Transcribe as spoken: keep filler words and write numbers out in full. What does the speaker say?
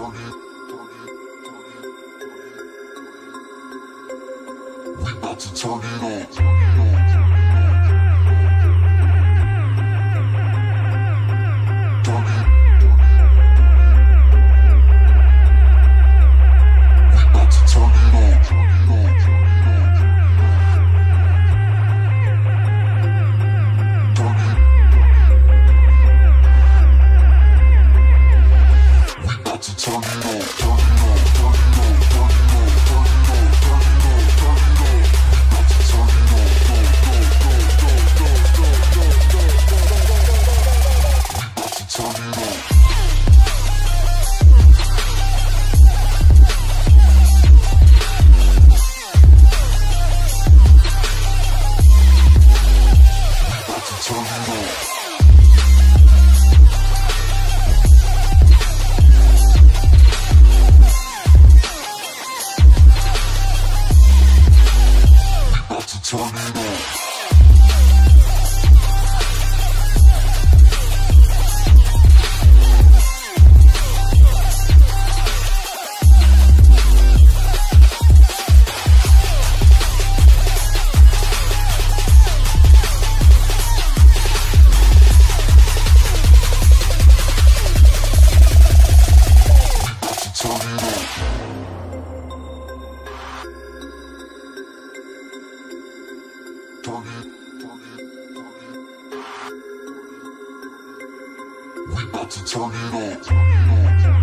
We about to turn it on. Turn it. We about to turn it on. Turn it. We about to turn it on. Turn it on. We 'bout to turn it on. Turn it, turn it, turn it. We 'bout to turn it on. Turn it on.